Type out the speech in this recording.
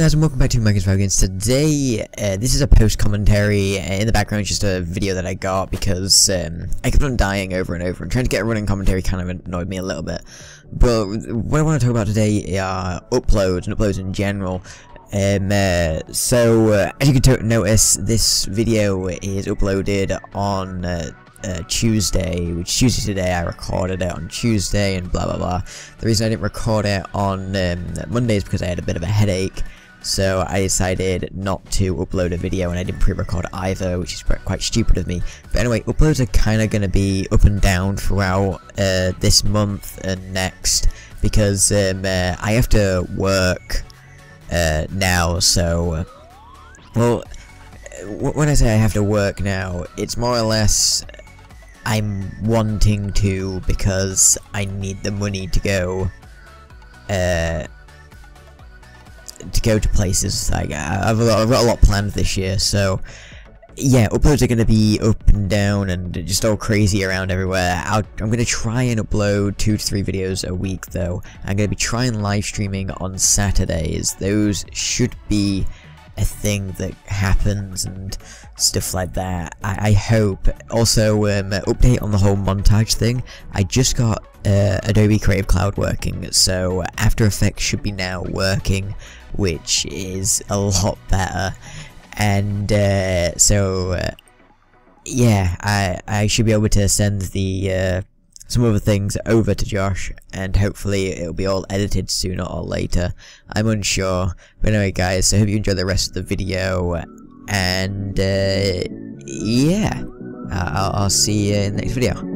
guys, and welcome back to Mike's Foggins. Today, this is a post-commentary. In the background, just a video that I got because I kept on dying over and over, and trying to get a running commentary kind of annoyed me a little bit. But what I want to talk about today are uploads, and uploads in general. As you can notice, this video is uploaded on Tuesday, which Tuesday today. I recorded it on Tuesday and blah blah blah. The reason I didn't record it on Monday is because I had a bit of a headache, so I decided not to upload a video, and I didn't pre-record either, which is quite stupid of me. But anyway, uploads are kind of going to be up and down throughout this month and next, because I have to work now, so well, when I say I have to work now, it's more or less I'm wanting to, because I need the money to go to places. Like, I've got a lot planned this year, so yeah, uploads are going to be up and down and just all crazy around everywhere. I'm going to try and upload 2 to 3 videos a week, though. I'm going to be trying live streaming on Saturdays. Those should be a thing that happens and stuff like that, I hope. Also, update on the whole montage thing. I just got Adobe Creative Cloud working, so After Effects should be now working, which is a lot better. And yeah, I should be able to send the some other things over to Josh, and hopefully it'll be all edited sooner or later. I'm unsure, but anyway guys, so I hope you enjoy the rest of the video, and yeah, I'll see you in the next video.